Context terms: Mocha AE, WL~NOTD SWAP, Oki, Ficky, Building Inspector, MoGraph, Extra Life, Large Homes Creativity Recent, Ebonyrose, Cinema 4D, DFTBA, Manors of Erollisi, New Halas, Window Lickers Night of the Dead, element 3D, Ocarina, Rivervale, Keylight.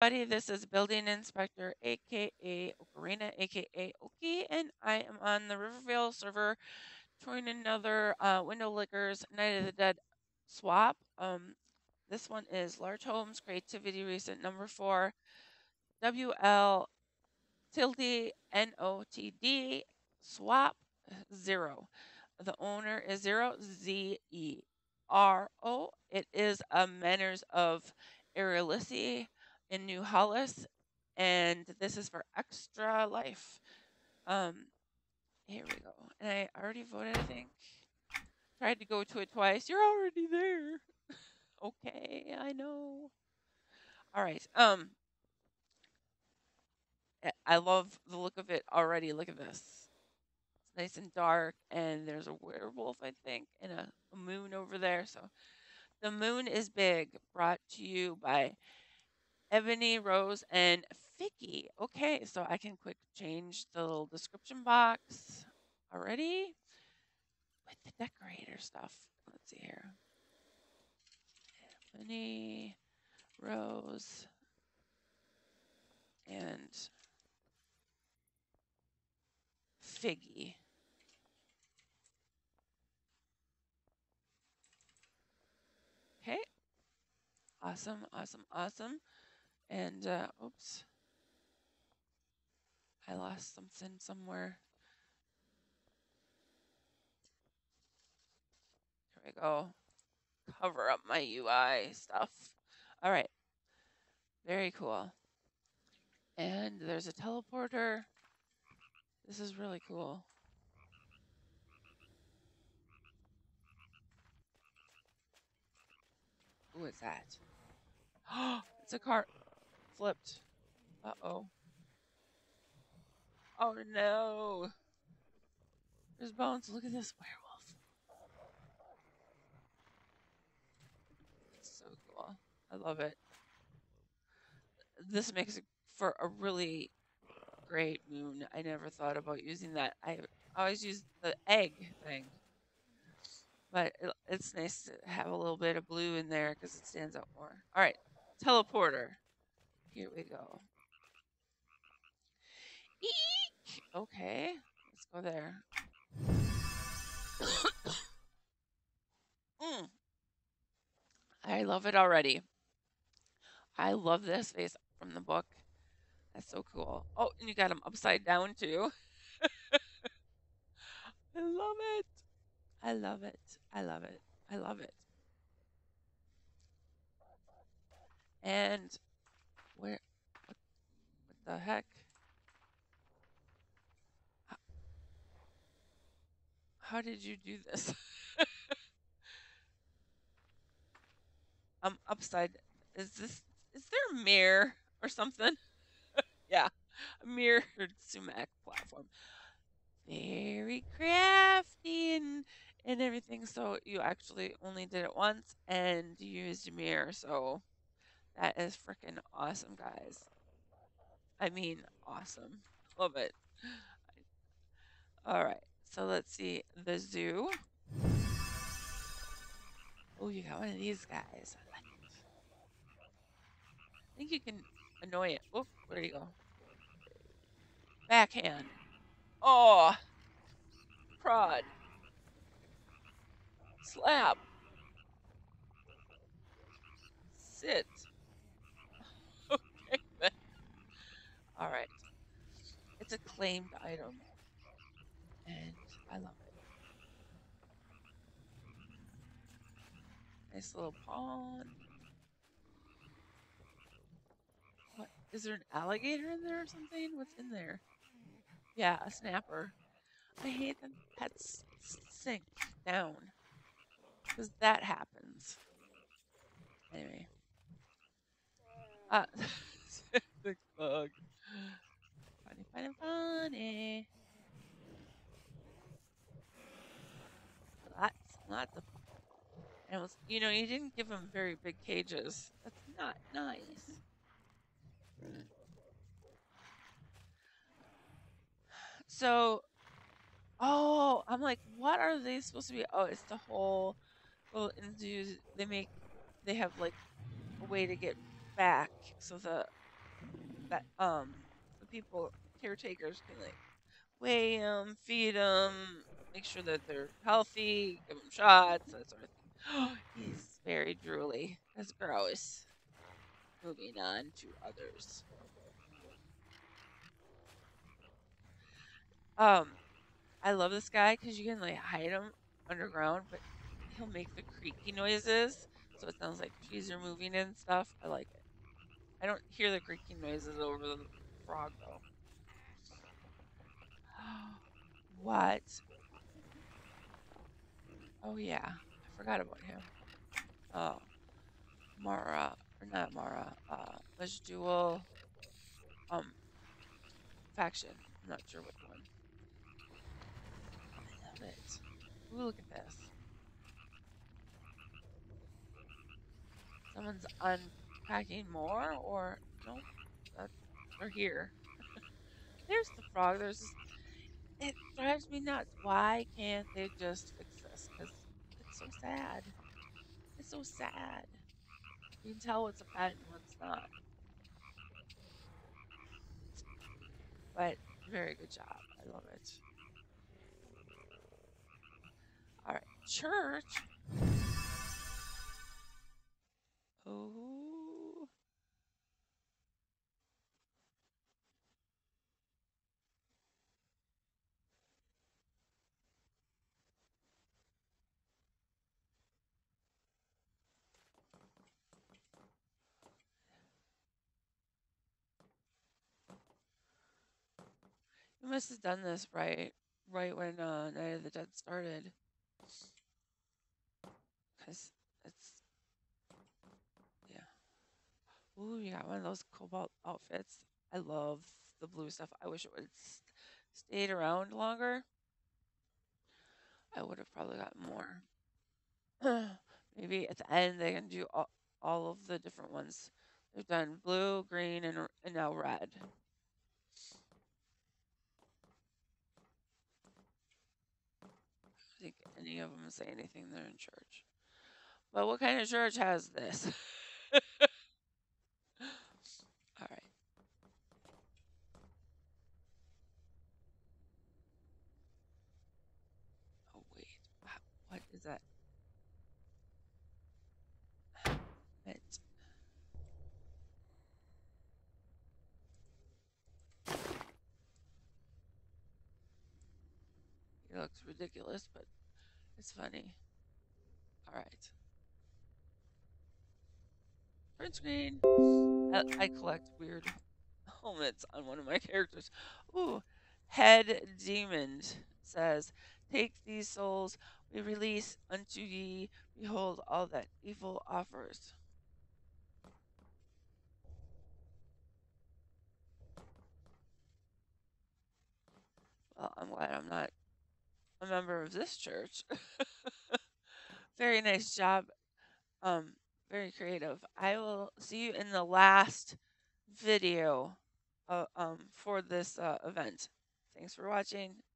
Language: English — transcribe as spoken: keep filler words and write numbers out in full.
Buddy, this is Building Inspector, aka Ocarina, aka Oki, and I am on the Rivervale server doing another uh, Window Lickers Night of the Dead swap. Um, this one is Large Homes Creativity Recent number four, W L tilde N O T D swap zero. The owner is zero Z E R O. It is a Manors of Erollisi in New Halas, and this is for Extra Life. Um, here we go. And I already voted, I think. Tried to go to it twice. You're already there. Okay, I know. All right. Um, I love the look of it already. Look at this. It's nice and dark, and there's a werewolf, I think, and a, a moon over there. So, The Moon is Big, brought to you by Ebonyrose and Ficky. Okay, so I can quick change the little description box already with the decorator stuff. Let's see here. Ebonyrose and Ficky. Okay. Awesome, awesome, awesome. And, uh, oops, I lost something somewhere. There we go. Cover up my U I stuff. All right. Very cool. And there's a teleporter. This is really cool. Who is that? Oh, it's a car. Flipped. Uh-oh. Oh, no. There's bones. Look at this werewolf. It's so cool. I love it. This makes it for a really great moon. I never thought about using that. I always use the egg thing. But it, it's nice to have a little bit of blue in there because it stands out more. All right. Teleporter. Here we go. Eek! Okay, let's go there. mm. I love it already. I love this face from the book. That's so cool. Oh, and you got them upside down too. I love it. I love it. I love it. I love it. And where, what, what the heck? How, how did you do this? I'm upside. Is this, is there a mirror or something? Yeah, a mirrored sumac platform. Very crafty and, and everything. So you actually only did it once and you used a mirror. So that is freaking awesome, guys. I mean, awesome. Love it. All right. So let's see. The zoo. Oh, you got one of these guys. I like it. I think you can annoy it. Oh, where'd he go? Backhand. Oh. Prod. Slap. Sit. All right, it's a claimed item, and I love it. Nice little pond. What, is there an alligator in there or something? What's in there? Yeah, a snapper. I hate them pets sink down, because that happens. Anyway. Uh, the bug. Funny, funny, funny. Lots, lots of animals. You know, you didn't give them very big cages. That's not nice. So, oh, I'm like, what are they supposed to be? Oh, it's the whole little induce. They make, they have like a way to get back. So the that um the people, caretakers, can like weigh them, feed them, make sure that they're healthy, give them shots, that sort of thing. He's very drooly. That's gross. Moving on to others. Um, I love this guy because you can like hide him underground, but he'll make the creaky noises, so it sounds like trees are moving and stuff. I like it. I don't hear the creaky noises over the frog though. What? Oh yeah, I forgot about him. Oh, Mara, or not Mara. Uh, Residual. Um, faction. I'm not sure which one. I love it. Ooh, look at this. Someone's unpacking more, or no? Nope, that's, they're here. There's the frog. There's. This, it drives me nuts. Why can't they just fix this? Because it's so sad. It's so sad. You can tell what's a pet and what's not. But very good job. I love it. All right, church. Oh. I must have done this right, right when uh, Night of the Dead started, because it's, yeah. Ooh, you got one of those cobalt outfits. I love the blue stuff. I wish it would stayed around longer. I would have probably gotten more. Maybe at the end they can do all, all of the different ones. They've done blue, green, and, and now red. Think any of them say anything they're in church. But what kind of church has this? All right. Oh, wait. What is that? It's looks ridiculous, but it's funny. All right. Print screen. I, I collect weird helmets on one of my characters. Ooh, Head Demon says, "Take these souls we release unto ye. Behold all that evil offers." Well, I'm glad I'm not a member of this church. Very nice job. Um, very creative. I will see you in the last video uh, um, for this uh, event. Thanks for watching.